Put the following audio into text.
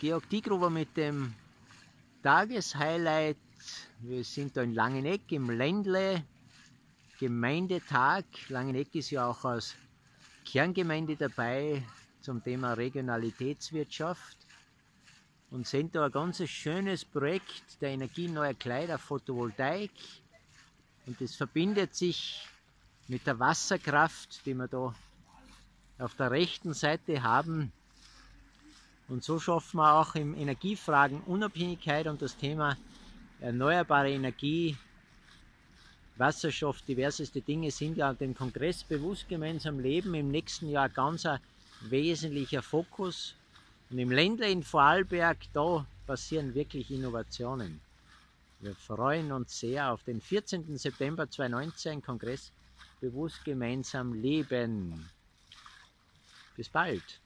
Georg Dygruber mit dem Tageshighlight. Wir sind da in Langenegg im Ländle, Gemeindetag. Langenegg ist ja auch als Kerngemeinde dabei zum Thema Regionalitätswirtschaft und sind da ein ganz schönes Projekt der Energie neuer Kleider, Photovoltaik, und das verbindet sich mit der Wasserkraft, die wir da auf der rechten Seite haben. Und so schaffen wir auch in Energiefragen Unabhängigkeit und das Thema erneuerbare Energie, Wasserstoff, diverseste Dinge sind ja dem Kongress bewusst gemeinsam leben. Im nächsten Jahr ganz ein wesentlicher Fokus. Und im Ländle in Vorarlberg, da passieren wirklich Innovationen. Wir freuen uns sehr auf den 14. September 2019, Kongress bewusst gemeinsam leben. Bis bald!